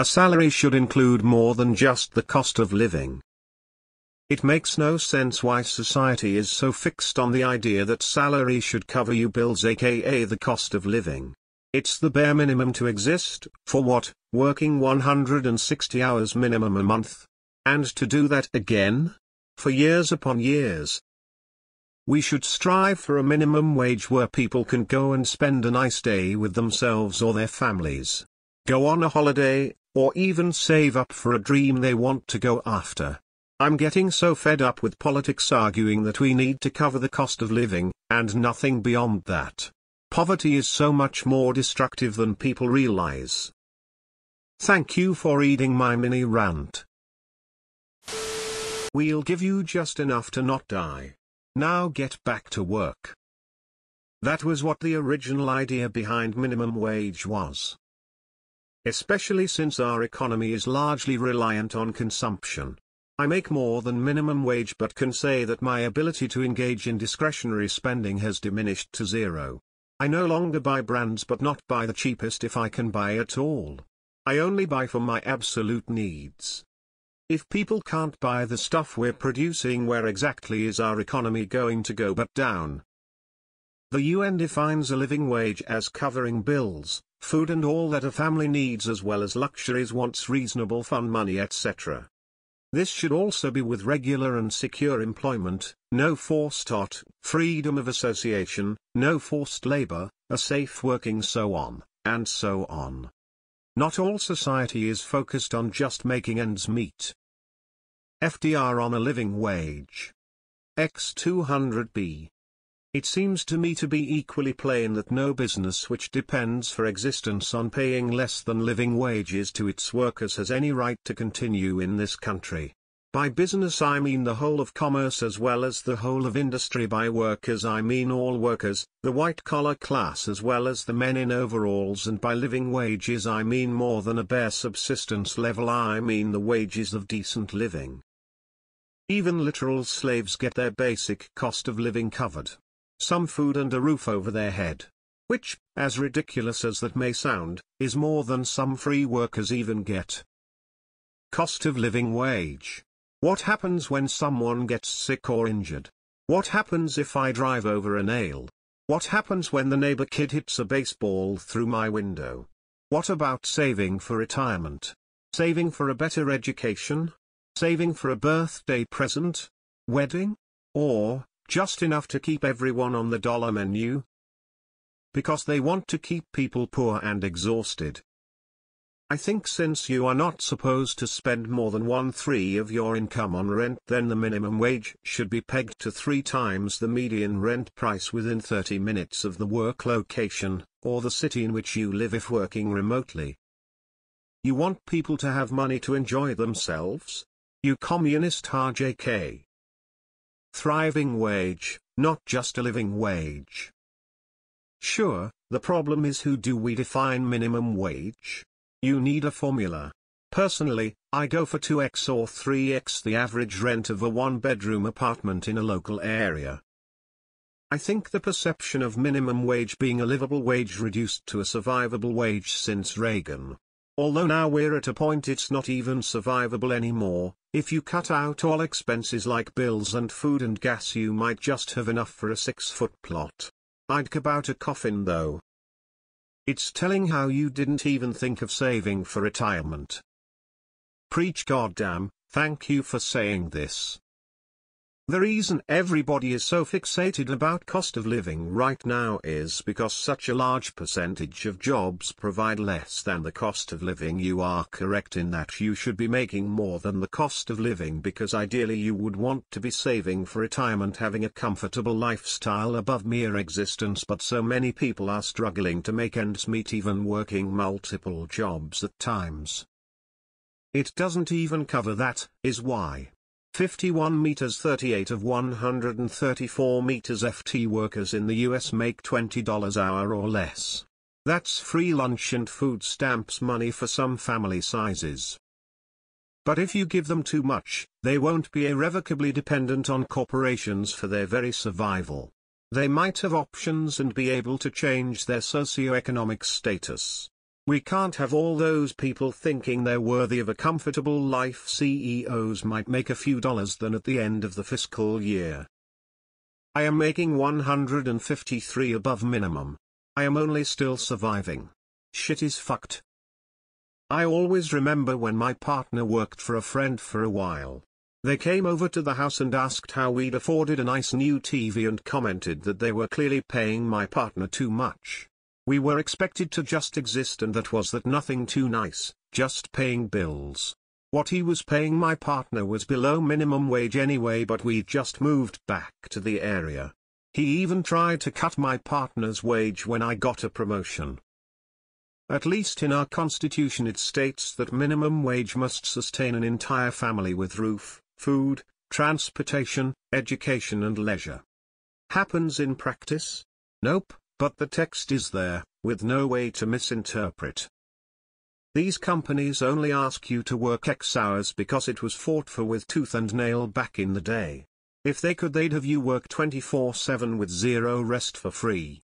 A salary should include more than just the cost of living. It makes no sense why society is so fixed on the idea that salary should cover your bills, aka the cost of living. It's the bare minimum to exist, for what, working 160 hours minimum a month? And to do that again? For years upon years. We should strive for a minimum wage where people can go and spend a nice day with themselves or their families. Go on a holiday, or even save up for a dream they want to go after. I'm getting so fed up with politics arguing that we need to cover the cost of living, and nothing beyond that. Poverty is so much more destructive than people realize. Thank you for reading my mini rant. We'll give you just enough to not die. Now get back to work. That was what the original idea behind minimum wage was. Especially since our economy is largely reliant on consumption. I make more than minimum wage but can say that my ability to engage in discretionary spending has diminished to zero. I no longer buy brands but not buy the cheapest if I can buy at all. I only buy for my absolute needs. If people can't buy the stuff we're producing, where exactly is our economy going to go but down? The UN defines a living wage as covering bills, food and all that a family needs, as well as luxuries, wants, reasonable fun money, etc. This should also be with regular and secure employment, no forced freedom of association, no forced labor, a safe working, so on, and so on. Not all society is focused on just making ends meet. FDR on a living wage. X200B. It seems to me to be equally plain that no business which depends for existence on paying less than living wages to its workers has any right to continue in this country. By business I mean the whole of commerce as well as the whole of industry. By workers I mean all workers, the white-collar class as well as the men in overalls, and by living wages I mean more than a bare subsistence level. I mean the wages of decent living. Even literal slaves get their basic cost of living covered. Some food and a roof over their head. Which, as ridiculous as that may sound, is more than some free workers even get. Cost of living wage. What happens when someone gets sick or injured? What happens if I drive over a nail? What happens when the neighbor kid hits a baseball through my window? What about saving for retirement? Saving for a better education? Saving for a birthday present? Wedding? Or just enough to keep everyone on the dollar menu? Because they want to keep people poor and exhausted. I think since you are not supposed to spend more than 1/3 of your income on rent, then the minimum wage should be pegged to 3 times the median rent price within 30 minutes of the work location, or the city in which you live if working remotely. You want people to have money to enjoy themselves? You communist RJK. Thriving wage, not just a living wage. Sure, the problem is, who do we define minimum wage? You need a formula. Personally, I go for 2x or 3x the average rent of a 1-bedroom apartment in a local area. I think the perception of minimum wage being a livable wage reduced to a survivable wage since Reagan. Although now we're at a point it's not even survivable anymore. If you cut out all expenses like bills and food and gas, you might just have enough for a 6-foot plot. I'd cap out a coffin though. It's telling how you didn't even think of saving for retirement. Preach, goddamn, thank you for saying this. The reason everybody is so fixated about cost of living right now is because such a large percentage of jobs provide less than the cost of living. You are correct in that you should be making more than the cost of living, because ideally you would want to be saving for retirement, having a comfortable lifestyle above mere existence, but so many people are struggling to make ends meet, even working multiple jobs at times. It doesn't even cover that, is why 51.38 of 134 FT workers in the US make $20 an hour or less. That's free lunch and food stamps money for some family sizes. But if you give them too much, they won't be irrevocably dependent on corporations for their very survival. They might have options and be able to change their socioeconomic status. We can't have all those people thinking they're worthy of a comfortable life. CEOs might make a few dollars than at the end of the fiscal year. I am making 153 above minimum. I am only still surviving. Shit is fucked. I always remember when my partner worked for a friend for a while. They came over to the house and asked how we'd afforded a nice new TV and commented that they were clearly paying my partner too much. We were expected to just exist and that was that, nothing too nice, just paying bills. What he was paying my partner was below minimum wage anyway, but we just moved back to the area. He even tried to cut my partner's wage when I got a promotion. At least in our constitution it states that minimum wage must sustain an entire family with roof, food, transportation, education and leisure. Happens in practice? Nope, but the text is there, with no way to misinterpret. These companies only ask you to work X hours because it was fought for with tooth and nail back in the day. If they could, they'd have you work 24/7 with zero rest for free.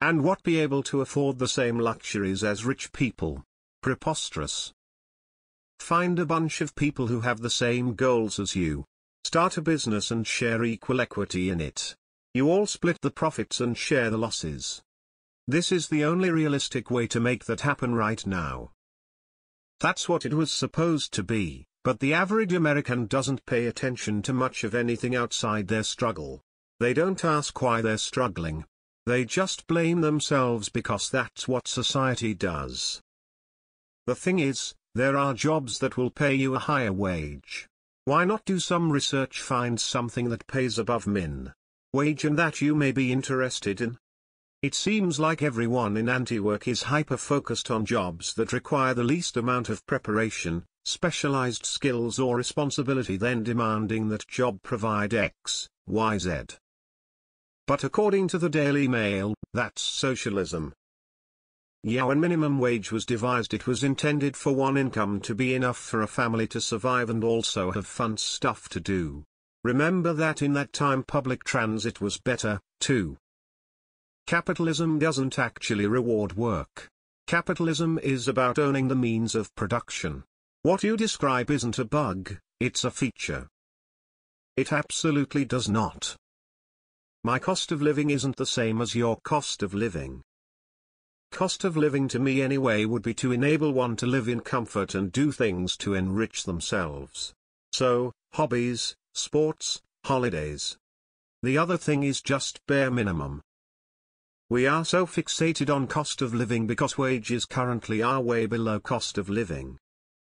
And what, be able to afford the same luxuries as rich people? Preposterous. Find a bunch of people who have the same goals as you. Start a business and share equal equity in it. You all split the profits and share the losses. This is the only realistic way to make that happen right now. That's what it was supposed to be, but the average American doesn't pay attention to much of anything outside their struggle. They don't ask why they're struggling. They just blame themselves because that's what society does. The thing is, there are jobs that will pay you a higher wage. Why not do some research, find something that pays above min wage and that you may be interested in? It seems like everyone in Antiwork is hyper-focused on jobs that require the least amount of preparation, specialized skills or responsibility, then demanding that job provide X, Y, Z. But according to the Daily Mail, that's socialism. Yeah, when minimum wage was devised it was intended for one income to be enough for a family to survive and also have fun stuff to do. Remember that in that time public transit was better, too. Capitalism doesn't actually reward work. Capitalism is about owning the means of production. What you describe isn't a bug, it's a feature. It absolutely does not. My cost of living isn't the same as your cost of living. Cost of living to me anyway would be to enable one to live in comfort and do things to enrich themselves. So, hobbies, sports, holidays. The other thing is just bare minimum. We are so fixated on cost of living because wages currently are way below cost of living.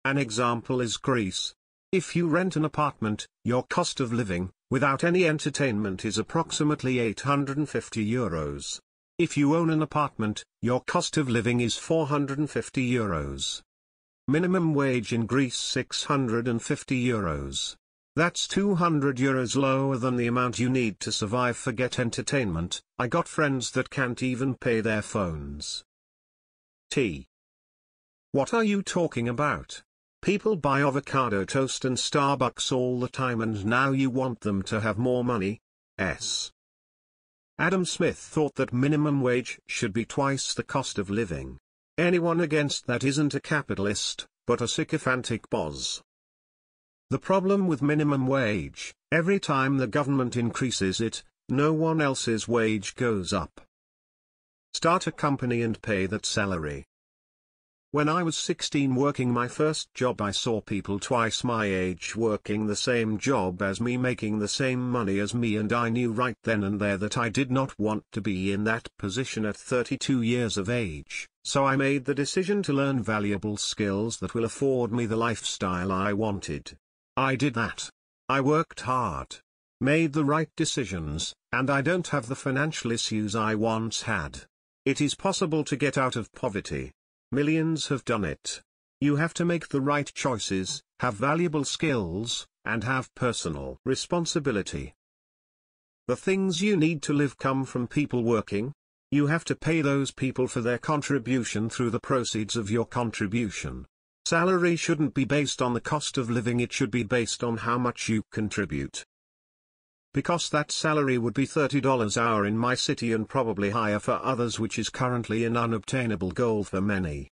An example is Greece. If you rent an apartment, your cost of living, without any entertainment, is approximately €850. If you own an apartment, your cost of living is €450. Minimum wage in Greece €650. That's €200 lower than the amount you need to survive. Forget entertainment, I got friends that can't even pay their phones. What are you talking about? People buy avocado toast and Starbucks all the time and now you want them to have more money? Adam Smith thought that minimum wage should be twice the cost of living. Anyone against that isn't a capitalist, but a sycophantic boss. The problem with minimum wage, every time the government increases it, no one else's wage goes up. Start a company and pay that salary. When I was 16 working my first job, I saw people twice my age working the same job as me, making the same money as me, and I knew right then and there that I did not want to be in that position at 32 years of age, so I made the decision to learn valuable skills that will afford me the lifestyle I wanted. I did that. I worked hard, made the right decisions, and I don't have the financial issues I once had. It is possible to get out of poverty. Millions have done it. You have to make the right choices, have valuable skills, and have personal responsibility. The things you need to live come from people working. You have to pay those people for their contribution through the proceeds of your contribution. Salary shouldn't be based on the cost of living, it should be based on how much you contribute. because that salary would be $30 an hour in my city and probably higher for others, which is currently an unobtainable goal for many.